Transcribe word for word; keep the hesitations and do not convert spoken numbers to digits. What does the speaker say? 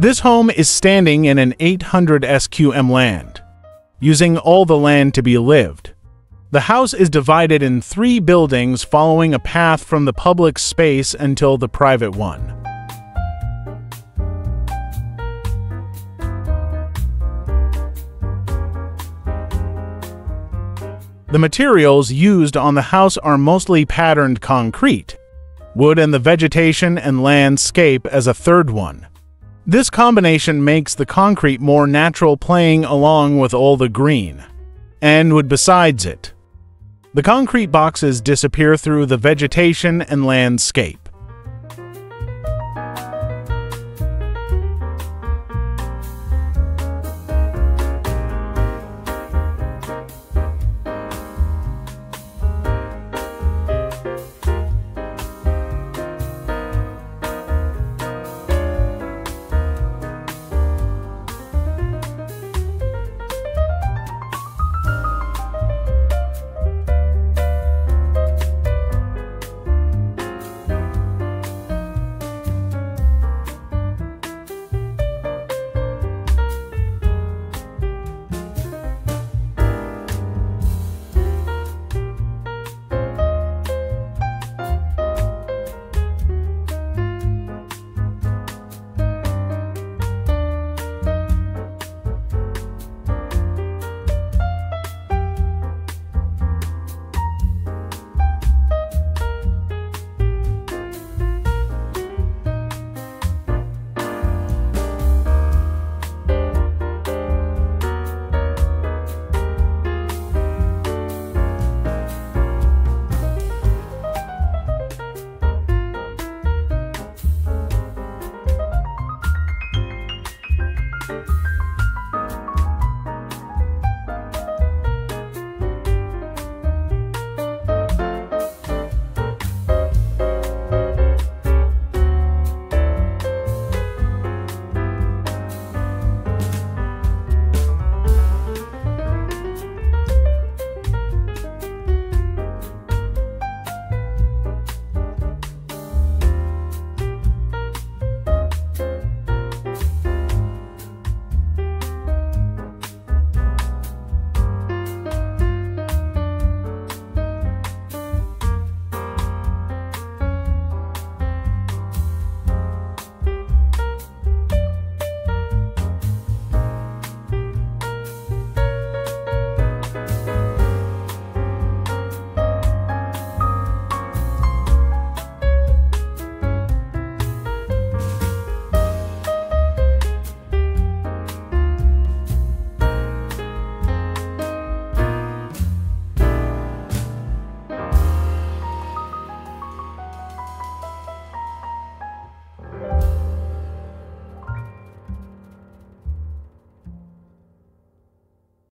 This home is standing in an eight hundred square meters land, using all the land to be lived. The house is divided in three buildings following a path from the public space until the private one. The materials used on the house are mostly patterned concrete, wood and the vegetation and landscape as a third one. This combination makes the concrete more natural, playing along with all the green and wood besides it. The concrete boxes disappear through the vegetation and landscape.